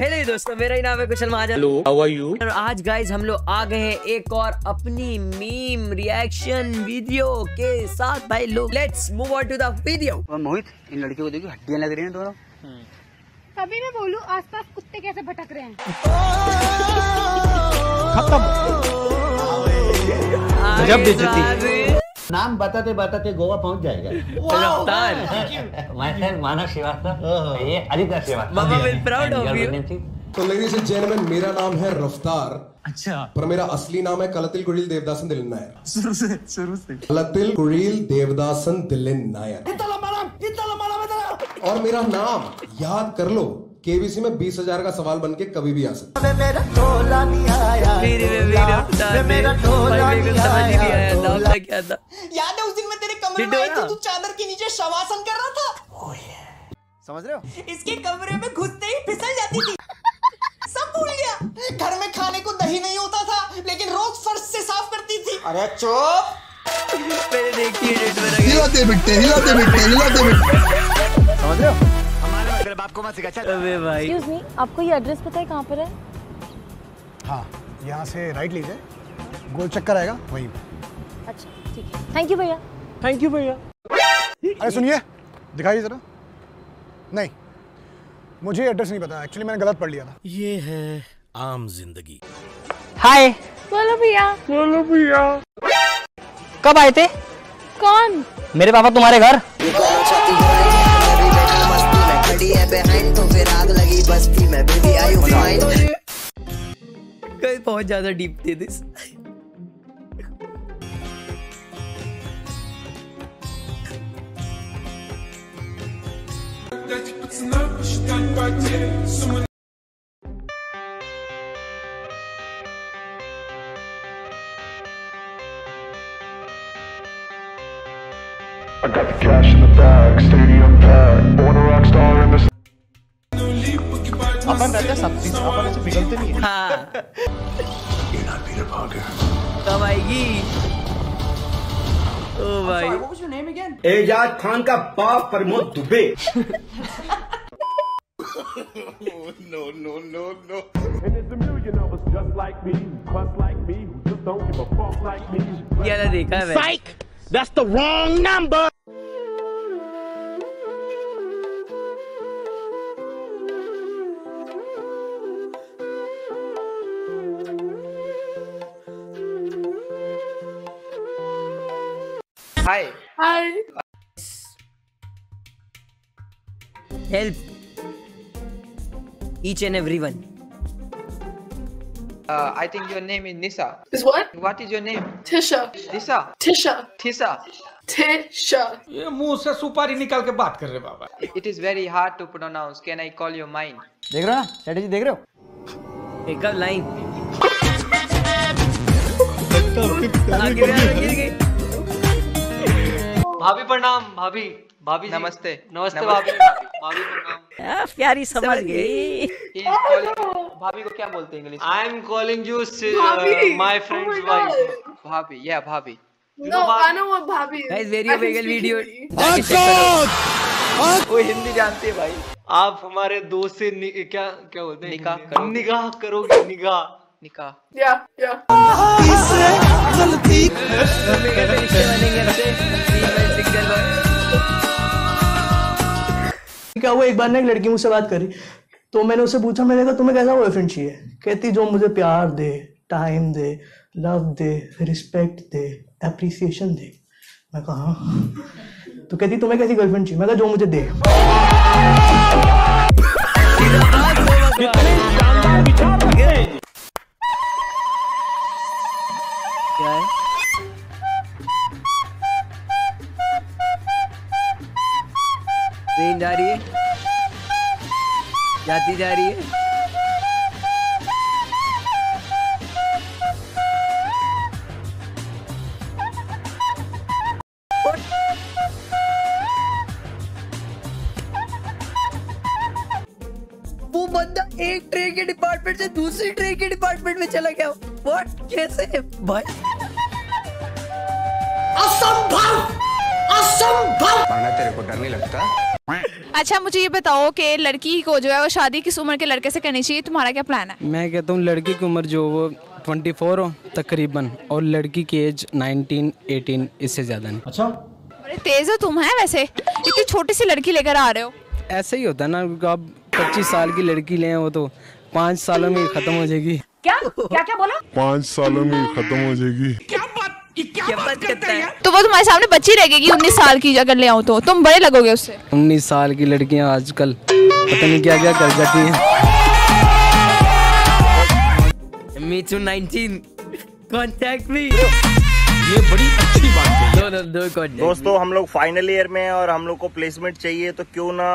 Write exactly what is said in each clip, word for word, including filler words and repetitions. Hello दोस्तों, मेरा नाम है Kushal Mahajan. Hello, how are you? और आज गाइस हम लोग आ गए हैं एक और अपनी मीम रिएक्शन वीडियो के साथ। भाई लोग let's move on to the video. Mohit, इन लड़कियों को देखो, हड्डियां लग रही हैं दोनों। तभी मैं बोलूं आसपास कुत्ते कैसे भटक रहे हैं। खत्म, जब बेइज्जती। नाम बताते बताते गोवा पहुंच जाएगा। मानव श्रीवास्तव, ये अली का श्रीवास्तव। तो लेडीज एंड जेंटलमैन, मेरा नाम है रफ्तार। अच्छा, पर मेरा असली नाम है कलतिल कुड़िल देवदासन दिलिन नायर। शुरू से शुरू से कलतिल कुड़िल देवदासन दिलिन नायर, इतना लंबा नाम, इतना लंबा नाम। और मेरा नाम याद कर लो, केबीसी में बीस हजार का सवाल बनके कभी भी आ सकता है। समझ रहे हो? इसके कमरे में घुसते ही फिसल जाती थी, सब भूल गया। घर में खाने को दही नहीं होता था, लेकिन रोज फर्श से साफ करती थी। अरे चुप, हिलाते बिट्टे हिलाते बिट्टे हिलाते बिट्टे। समझ रहे हो? आपको मत सिखा। अबे भाई, एक्सक्यूज मी, आपको ये एड्रेस पता है कहाँ पर है? हाँ, यहाँ से राइट लीजिए, गोल चक्कर आएगा वहीं पर। अच्छा ठीक है, थैंक यू भैया, थैंक यू भैया। अरे सुनिए, दिखाइए जरा। नहीं, मुझे एड्रेस नहीं पता, एक्चुअली मैंने गलत पढ़ लिया था। ये है आम जिंदगी। हाय, बोलो भैया, बोलो भैया। कब आए थे? कौन? मेरे पापा तुम्हारे घर। तो फिर आग लगी बस्ती में, बेबी आई यू फाइन। कहीं बहुत ज्यादा डीप थे this. I got the cash in the bag, stadium packed, born a rock star in the अपन रहते सब चीज, अपन ऐसे बिगड़ते नहीं है। हाँ। You're not Peter Parker. कब आएगी? ओ भाई। What was your name again? Ejaz Khan का बाप Pramod Dubey. No no no no. And it's a million of us just like me, just like me, who just don't give a fuck like me. क्या ना देखा है? Psych. That's the wrong number. Hi. Hi. Help each and everyone. Uh, I think your name is Nisa. Is what? What is your name? Tisha. Tisha. Tisha. Tisha. Tisha. ये मुंह से सुपारी निकाल के बात कर रहे बाबा। It is very hard to pronounce. Can I call you mine? देख रहे हो ना? स्ट्रेटजी देख रहे हो? एक अब लाइन। आगे आगे आगे। भाभी प्रणाम, भाभी, भाभी नमस्ते, नमस्ते भाभी, भाभी प्रणाम। प्यारी समझ गई। भाभी को क्या बोलते हैं English? I am calling you my friends wife. भाभी, या भाभी। नो, आई नो व्हाट भाभी is. Guys, very vague video. वो हिंदी जानते हैं भाई। आप हमारे दोस्त से क्या क्या बोलते हैं? निकाह करो, निगाह करोगे, निगाह, निकाह। या या इससे गलती क्या हुआ? एक बार ना एक लड़की मुझसे बात करी, तो मैंने उसे पूछा, मैंने कहा तुम्हें कैसा बॉयफ्रेंड चाहिए? कहती जो मुझे प्यार दे, टाइम दे, लव दे, रिस्पेक्ट दे, एप्रिसिएशन दे। मैं कहा हाँ। तो कहती तुम्हें कैसी गर्लफ्रेंड चाहिए? मैं कहा जो मुझे दे। क्या है? ट्रेन जा रही है, जाती जा रही है। वो बंदा एक ट्रेन के डिपार्टमेंट से दूसरी ट्रेन के डिपार्टमेंट में चला गया। व्हाट? कैसे भाई? असंभव, असंभव। तेरे को डर नहीं लगता? अच्छा मुझे ये बताओ कि लड़की को जो है वो शादी किस उम्र के लड़के से करनी चाहिए, तुम्हारा क्या प्लान है? मैं कहता हूँ लड़की की उम्र जो वो चौबीस हो तकरीबन, और लड़की की एज उन्नीस, अठारह इससे ज़्यादा नहीं। अच्छा अरे तेज़ हो तुम हैं वैसे, इतनी छोटी सी लड़की लेकर आ रहे हो। ऐसे ही होता है ना, आप पच्चीस साल की लड़की ले हो तो पाँच सालों में खत्म हो जाएगी। क्या क्या क्या बोला? पाँच सालों में खत्म हो जाएगी। क्या बात क्या, क्या बात करता है? तो वो तुम्हारे सामने बच्ची लगेगी उन्नीस साल की, अगर ले आओ तो तुम बड़े लगोगे उससे। उन्नीस साल की लड़कियां आजकल पता नहीं क्या क्या कर जाती हैं। Me too nineteen contact me, ये बड़ी अच्छी बात है। दो दो दो दोस्तों हम लोग फाइनल ईयर में और हम लोग को प्लेसमेंट चाहिए, तो क्यों ना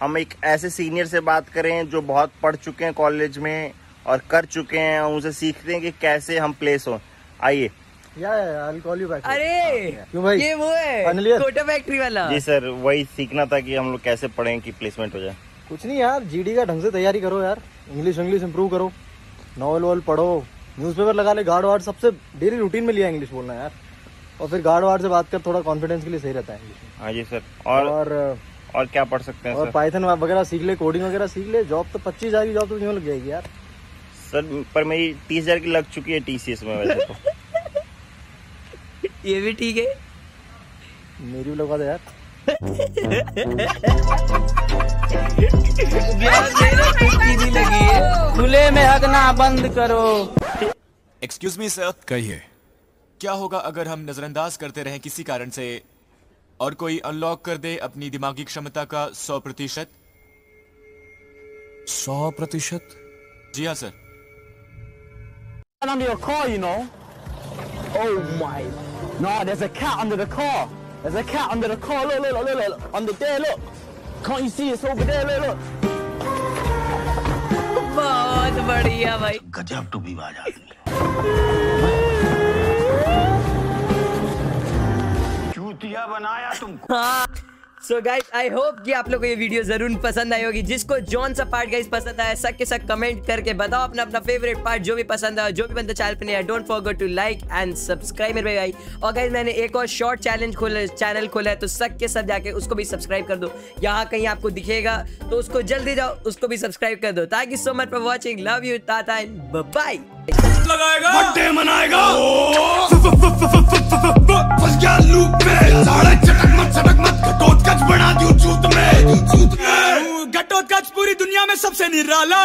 हम एक ऐसे सीनियर से बात करें जो बहुत पढ़ चुके हैं कॉलेज में और कर चुके हैं, और उनसे सीखते हैं कि कैसे हम प्लेस हों। आइए। Yeah yeah I will call you back. अरे क्यों भाई? ये वो है कोटा फैक्ट्री वाला। जी सर, वही सीखना था कि हम लोग कैसे पढ़ें कि प्लेसमेंट हो जाए। कुछ नहीं यार, जीडी का ढंग से तैयारी करो यार, इंग्लिश इंग्लिश इंप्रूव करो, नॉवल वॉल पढ़ो, न्यूज़पेपर लगा ले, गार्ड वार्ड सबसे डेली रूटीन में लिया इंग्लिश बोलना यार, और फिर गार्ड वार्ड से बात कर, थोड़ा कॉन्फिडेंस के लिए सही रहता है इंग्लिश। हाँ जी सर। और और क्या पढ़ सकते हैं? और पाइथन वगैरह सीख ले, कोडिंग वगैरह सीख ले। जॉब तो पच्चीस हजार की जॉब तो क्यों लग जाएगी यार? सर पर मेरी तीस हजार की लग चुकी है टीसीएस में वैसे तो। ये भी ठीक है, मेरी भी लगा दे यार। लगी है खुले में, हक ना बंद करो। Excuse me sir. कहिए क्या होगा अगर हम नजरअंदाज करते रहे किसी कारण से और कोई अनलॉक कर दे अपनी दिमागी क्षमता का सौ प्रतिशत? सौ प्रतिशत? जी हाँ सर। बहुत बढ़िया भाई, गजब टूबी बाज आ गई। बनाया तुमको। हाँ, so guys, I hope कि आप लोगों को ये वीडियो जरूर पसंद आई होगी। जिसको जॉन सा पार्ट गाइस पसंद आया सक के सक कमेंट करके बताओ अपना अपना फेवरेट पार्ट जो भी पसंद आया। जो भी बंदा चैनल पे नया है don't forget to like and subscribe मेरे भाई। और गाइस मैंने एक और शॉर्ट चैलेंज खोला चैनल खोला है, तो सक के सब जाके उसको भी सब्सक्राइब कर दो। यहाँ कहीं आपको दिखेगा तो उसको जल्दी जाओ उसको भी सब्सक्राइब कर दो। Thank you so much for watching, love you, tata and bye. फंस गया लूप में, साढ़े चटक मत सटक मत, घटोत्कच बना दूं जूत में। घटोत्कच पूरी दुनिया में सबसे निराला।